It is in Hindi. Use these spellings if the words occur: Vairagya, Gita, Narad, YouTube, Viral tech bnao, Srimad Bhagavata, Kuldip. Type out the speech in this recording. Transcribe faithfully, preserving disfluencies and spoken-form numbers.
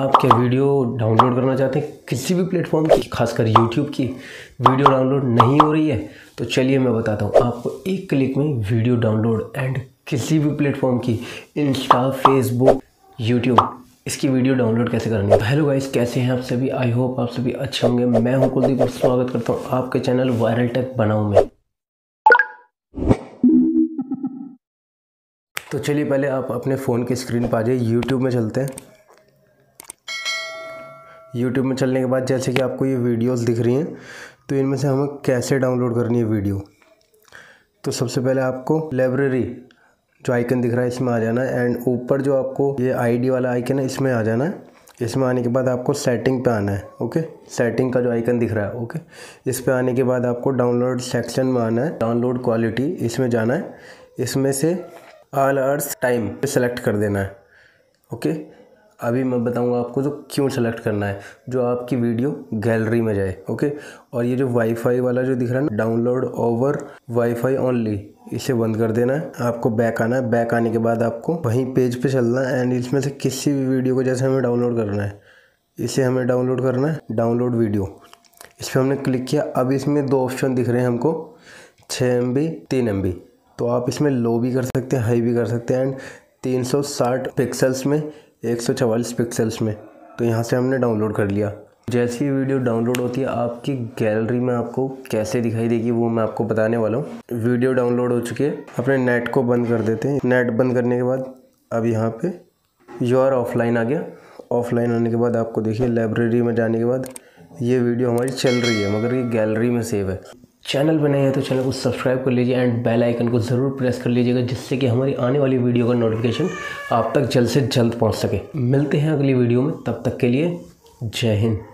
आप क्या वीडियो डाउनलोड करना चाहते हैं किसी भी प्लेटफॉर्म की, खासकर यूट्यूब की वीडियो डाउनलोड नहीं हो रही है, तो चलिए मैं बताता हूँ आपको एक क्लिक में वीडियो डाउनलोड एंड किसी भी प्लेटफॉर्म की, इंस्टा, फेसबुक, यूट्यूब, इसकी वीडियो डाउनलोड कैसे करनी है। हेलो गाइस, कैसे हैं आप सभी? आई होप आप सभी अच्छे होंगे। मैं हूं कुलदीप, स्वागत करता हूं आपके चैनल वायरल टेक बनाओ में। तो चलिए पहले आप अपने फ़ोन की स्क्रीन पर आ जाइए, यूट्यूब में चलते हैं। यूट्यूब में चलने के बाद जैसे कि आपको ये वीडियोज़ दिख रही हैं, तो इनमें से हमें कैसे डाउनलोड करनी है वीडियो। तो सबसे पहले आपको लाइब्रेरी जो आइकन दिख रहा है इसमें आ जाना है, एंड ऊपर जो आपको ये आईडी वाला आइकन है इसमें आ जाना है। इसमें आने के बाद आपको सेटिंग पे आना है। ओके, सेटिंग का जो आइकन दिख रहा है, ओके, इस पे आने के बाद आपको डाउनलोड सेक्शन में आना है, डाउनलोड क्वालिटी इसमें जाना है। इसमें से ऑल अर्स टाइम पे सेलेक्ट कर देना है। ओके, अभी मैं बताऊँगा आपको जो क्यों सेलेक्ट करना है, जो आपकी वीडियो गैलरी में जाए। ओके, और ये जो वाईफाई वाला जो दिख रहा है ना, डाउनलोड ओवर वाईफाई ओनली, इसे बंद कर देना है। आपको बैक आना है। बैक आने के बाद आपको वहीं पेज पे चलना है एंड इसमें से किसी भी वीडियो को, जैसे हमें डाउनलोड करना है, इसे हमें डाउनलोड करना है, डाउनलोड वीडियो, इस पर हमने क्लिक किया। अब इसमें दो ऑप्शन दिख रहे हैं हमको, छः एम बी तीन एम बी, तो आप इसमें लो भी कर सकते हैं, हाई भी कर सकते हैं, एंड तीन सौ साठ पिक्सल्स में, एक सौ चवालीस पिक्सल्स में। तो यहाँ से हमने डाउनलोड कर लिया। जैसी ही वीडियो डाउनलोड होती है आपकी गैलरी में आपको कैसे दिखाई देगी वो मैं आपको बताने वाला हूँ। वीडियो डाउनलोड हो चुकी है, अपने नेट को बंद कर देते हैं। नेट बंद करने के बाद अब यहाँ पे यू आर ऑफलाइन आ गया। ऑफलाइन आने के बाद आपको देखिए लाइब्रेरी में जाने के बाद ये वीडियो हमारी चल रही है, मगर ये गैलरी में सेव है। चैनल पर नए हैं तो चैनल को सब्सक्राइब कर लीजिए एंड बेल आइकन को ज़रूर प्रेस कर लीजिएगा, जिससे कि हमारी आने वाली वीडियो का नोटिफिकेशन आप तक जल्द से जल्द पहुँच सके। मिलते हैं अगली वीडियो में, तब तक के लिए जय हिंद।